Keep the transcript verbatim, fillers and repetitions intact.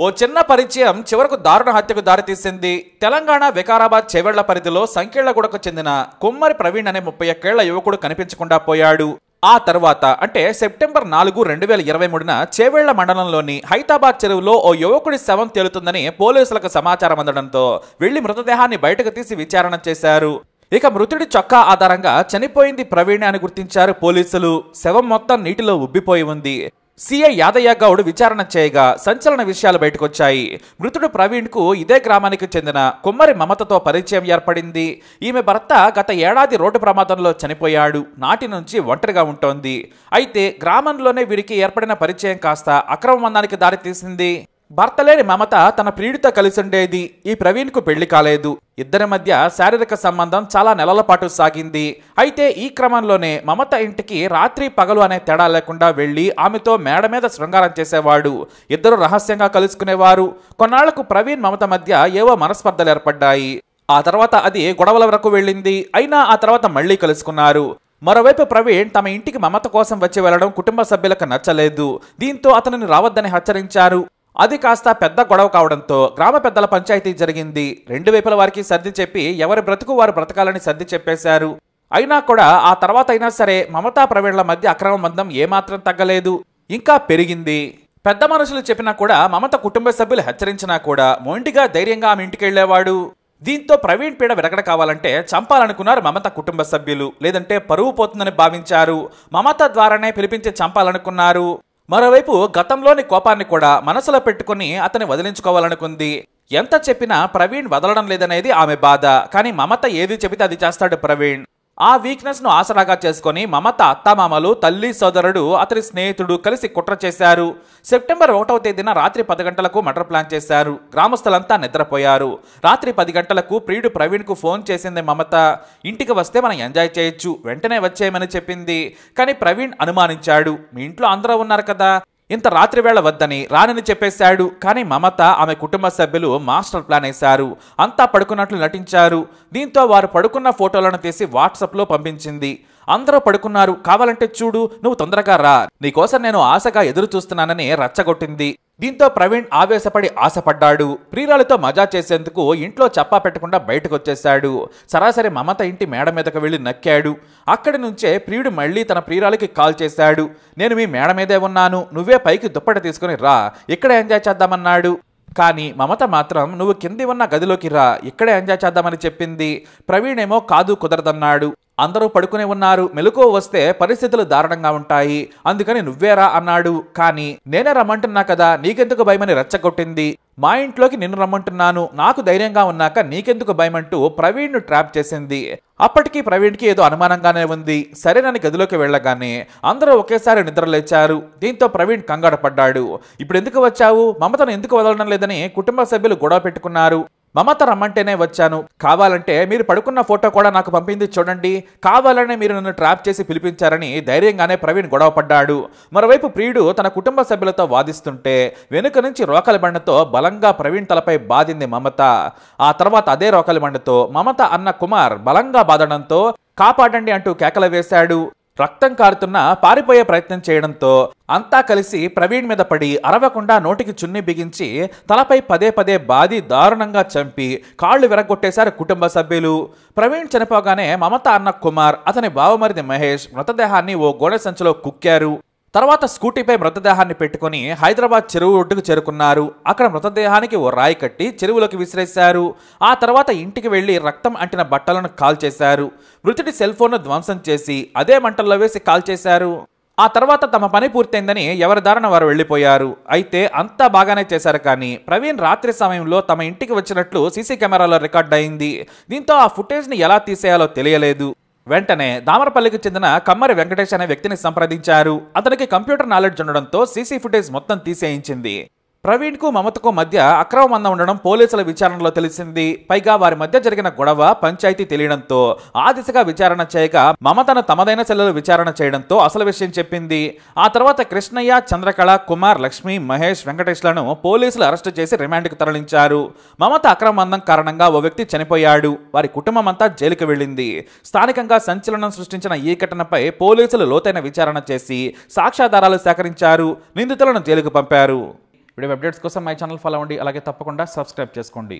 ఓ చిన్న పరిచయం చివరకు దారుణ హత్యకు దారితీసింది. తెలంగాణ వికారాబాద్ చెవెళ్ల పరిధిలో సంకేళ్లగూడకు చెందిన కొమ్మరి ప్రవీణ్ అనే ముప్పై ఏళ్ల యువకుడు కనిపించకుండా పోయాడు. ఆ తర్వాత అంటే సెప్టెంబర్ నాలుగు రెండు వేల ఇరవై మూడున చెవెళ్ల మండలంలోని హైతాబాద్ చెరువులో ఓ యువకుడి శవం తేలుతుందని పోలీసులకు సమాచారం అందడంతో వెళ్లి మృతదేహాన్ని బయటకు తీసి విచారణ చేశారు. ఇక మృతుడి చొక్కా ఆధారంగా చనిపోయింది ప్రవీణ్ అని గుర్తించారు పోలీసులు. శవం మొత్తం నీటిలో ఉబ్బిపోయి ఉంది. సీఐ యాదయ్య గౌడ్ విచారణ చేయగా సంచలన విషయాలు బయటకొచ్చాయి. మృతుడు ప్రవీణ్ కు ఇదే గ్రామానికి చెందిన కొమ్మరి మమతతో పరిచయం ఏర్పడింది. ఈమె భర్త గత ఏడాది రోడ్డు ప్రమాదంలో చనిపోయాడు. నాటి నుంచి ఒంటరిగా ఉంటోంది. అయితే గ్రామంలోనే వీరికి ఏర్పడిన పరిచయం కాస్త అక్రమ బంధానికి దారితీసింది. భర్త లేని మమత తన ప్రియుడితో కలిసిండేది. ఈ ప్రవీణ్ కు పెళ్లి కాలేదు. ఇద్దరి మధ్య శారీరక సంబంధం చాలా నెలల పాటు సాగింది. అయితే ఈ క్రమంలోనే మమత ఇంటికి రాత్రి పగలు అనే తేడా లేకుండా వెళ్లి ఆమెతో మేడ మీద శృంగారం చేసేవాడు. ఇద్దరు రహస్యంగా కలుసుకునేవారు. కొన్నాళ్లకు ప్రవీణ్ మమత మధ్య ఏవో మనస్పర్ధలు ఏర్పడ్డాయి. ఆ తర్వాత అది గొడవల వరకు వెళ్ళింది. అయినా ఆ తర్వాత మళ్లీ కలుసుకున్నారు. మరోవైపు ప్రవీణ్ తమ ఇంటికి మమత కోసం వచ్చి వెళ్లడం కుటుంబ సభ్యులకు నచ్చలేదు. దీంతో అతనిని రావద్దని హెచ్చరించారు. అది కాస్త పెద్ద గొడవ కావడంతో గ్రామ పెద్దల పంచాయతీ జరిగింది. రెండు వైపుల వారికి సర్ది చెప్పి ఎవరి బ్రతుకు వారు బ్రతకాలని సర్ది చెప్పేశారు. అయినా కూడా ఆ తర్వాత అయినా సరే మమతా ప్రవీణ్ల మధ్య అక్రమ బంధం ఏమాత్రం తగ్గలేదు, ఇంకా పెరిగింది. పెద్ద మనుషులు చెప్పినా కూడా, మమత కుటుంబ సభ్యులు హెచ్చరించినా కూడా మొండిగా ధైర్యంగా ఆమె ఇంటికి వెళ్లేవాడు. దీంతో ప్రవీణ్ పీడ వెరగడ కావాలంటే చంపాలనుకున్నారు మమత కుటుంబ సభ్యులు. లేదంటే పరువు పోతుందని భావించారు. మమత ద్వారానే పిలిపించి చంపాలనుకున్నారు. మరోవైపు గతంలోని కోపాన్ని కూడా మనసులో పెట్టుకుని అతన్ని వదిలించుకోవాలనుకుంది. ఎంత చెప్పినా ప్రవీణ్ వదలడం లేదనేది ఆమె బాధ. కానీ మమత ఏది చెబితే అది చేస్తాడు ప్రవీణ్. ఆ వీక్నెస్ ను ఆసరాగా చేసుకుని మమత అత్తామామలు, తల్లి, సోదరుడు, అతని స్నేహితుడు కలిసి కుట్ర చేశారు. సెప్టెంబర్ ఒకటవ తేదీన రాత్రి పది గంటలకు మర్డర్ ప్లాన్ చేశారు. గ్రామస్తులంతా నిద్రపోయారు. రాత్రి పది గంటలకు ప్రియుడు ప్రవీణ్ కు ఫోన్ చేసింది మమత. ఇంటికి వస్తే మనం ఎంజాయ్ చేయొచ్చు, వెంటనే వచ్చేయమని చెప్పింది. కానీ ప్రవీణ్ అనుమానించాడు. మీ ఇంట్లో అందరూ ఉన్నారు కదా, ఇంత రాత్రి వేళ వద్దని రానని చెప్పేశాడు. కానీ మమత, ఆమె కుటుంబ సభ్యులు మాస్టర్ ప్లాన్ వేశారు. అంతా పడుకున్నట్లు నటించారు. దీంతో వారు పడుకున్న ఫోటోలను తీసి వాట్సాప్లో పంపించింది. అందరూ పడుకున్నారు, కావాలంటే చూడు, నువ్వు తొందరగా రా, నీకోసం నేను ఆశగా ఎదురు చూస్తున్నానని రచ్చగొట్టింది. దీంతో ప్రవీణ్ ఆవేశపడి ఆశపడ్డాడు. ప్రియురాలితో మజా చేసేందుకు ఇంట్లో చప్పా పెట్టకుండా బయటకు వచ్చేశాడు. సరాసరి మమత ఇంటి మేడ మీదకు వెళ్ళి నక్కాడు. అక్కడి నుంచే ప్రియుడు మళ్లీ తన ప్రియురాలికి కాల్ చేశాడు. నేను మీ మేడ మీదే ఉన్నాను, నువ్వే పైకి దుప్పటి తీసుకుని రా, ఇక్కడే ఎంజాయ్ చేద్దామన్నాడు. కానీ మమత మాత్రం నువ్వు కింది ఉన్న గదిలోకి రా, ఇక్కడే ఎంజాయ్ చేద్దామని చెప్పింది. ప్రవీణ్ ఏమో కాదు, కుదరదన్నాడు. అందరూ పడుకునే ఉన్నారు, మెలకువ వస్తే పరిస్థితులు దారుణంగా ఉంటాయి, అందుకని నువ్వేరా అన్నాడు. కానీ నేనే రమ్మంటున్నా కదా, నీకెందుకు భయమని రెచ్చగొట్టింది. మా ఇంట్లోకి నిన్ను రమ్మంటున్నాను, నాకు ధైర్యంగా ఉన్నాక నీకెందుకు భయమంటూ ప్రవీణ్ ను ట్రాప్ చేసింది. అప్పటికీ ప్రవీణ్కి ఏదో అనుమానంగానే ఉంది. సరేనని గదిలోకి వెళ్ళగానే అందరూ ఒకేసారి నిద్రలేచారు. దీంతో ప్రవీణ్ కంగారు పడ్డాడు. ఇప్పుడు ఎందుకు వచ్చావు, మమతను ఎందుకు వదలడం లేదని కుటుంబ సభ్యులు గొడవ పెట్టుకున్నారు. మమత రమ్మంటేనే వచ్చాను, కావాలంటే మీరు పడుకున్న ఫోటో కూడా నాకు పంపింది చూడండి, కావాలనే మీరు నన్ను ట్రాప్ చేసి పిలిపించారని ధైర్యంగానే ప్రవీణ్ గొడవ పడ్డాడు. మరోవైపు ప్రియుడు తన కుటుంబ సభ్యులతో వాదిస్తుంటే వెనుక నుంచి రోకలి బండతో బలంగా ప్రవీణ్ తలపై బాధింది మమత. ఆ తర్వాత అదే రోకలి బండతో మమత అన్న కుమార్ బలంగా బాధడంతో కాపాడండి అంటూ కేకలు వేశాడు. రక్తం కారుతున్నా పారిపోయే ప్రయత్నం చేయడంతో అంతా కలిసి ప్రవీణ్ మీద పడి అరవకుండా నోటికి చున్ని బిగించి తలపై పదే పదే బాది దారుణంగా చంపి కాళ్లు విరగొట్టేశారు కుటుంబ సభ్యులు. ప్రవీణ్ చనిపోగానే మమత అన్న కుమార్, అతని బావమరిది మహేష్ మృతదేహాన్ని ఓ గోనె సంచిలో కుక్కారు. తర్వాత స్కూటీపై మృతదేహాన్ని పెట్టుకుని హైదరాబాద్ చెరువు ఒడ్డుకు చేరుకున్నారు. అక్కడ మృతదేహానికి ఓ రాయి కట్టి చెరువులోకి విసిరేశారు. ఆ తర్వాత ఇంటికి వెళ్లి రక్తం అంటిన బట్టలను కాల్చేశారు. మృతుడి సెల్ ఫోన్ను ధ్వంసం చేసి అదే మంటల్లో వేసి కాల్చేశారు. ఆ తర్వాత తమ పని పూర్తయిందని ఎవరి దారిన వారు వెళ్లిపోయారు. అయితే అంతా బాగానే చేశారు. కానీ ప్రవీణ్ రాత్రి సమయంలో తమ ఇంటికి వచ్చినట్లు సీసీ కెమెరాలో రికార్డ్ అయింది. దీంతో ఆ ఫుటేజ్ని ఎలా తీసేయాలో తెలియలేదు. వెంటనే దామరపల్లికి చెందిన కమ్మరి వెంకటేష్ అనే వ్యక్తిని సంప్రదించారు. అతనికి కంప్యూటర్ నాలెడ్జ్ ఉండడంతో సీసీ ఫుటేజ్ మొత్తం తీసేయించింది. ప్రవీణ్ కు మమతకు మధ్య అక్రమ బంధం ఉండడం పోలీసుల విచారణలో తెలిసింది. పైగా వారి మధ్య జరిగిన గొడవ పంచాయతీ తెలియడంతో ఆ దిశగా విచారణ చేయగా మమతను తమదైన సెల్లులు విచారణ చేయడంతో అసలు విషయం చెప్పింది. ఆ తర్వాత కృష్ణయ్య, చంద్రకళ, కుమార్, లక్ష్మి, మహేష్, వెంకటేష్లను పోలీసులు అరెస్టు చేసి రిమాండ్కు తరలించారు. మమత అక్రమ బంధం కారణంగా ఓ వ్యక్తి చనిపోయాడు. వారి కుటుంబం అంతా జైలుకు వెళ్ళింది. స్థానికంగా సంచలనం సృష్టించిన ఈ ఘటనపై పోలీసులు లోతైన విచారణ చేసి సాక్ష్యాధారాలు సేకరించారు. నిందితులను జైలుకు పంపారు. वीडियो अपडेट्स कोसम माय चैनल फॉलो अवंडी అలాగే తప్పకుండా సబ్స్క్రైబ్ చేసుకోండి।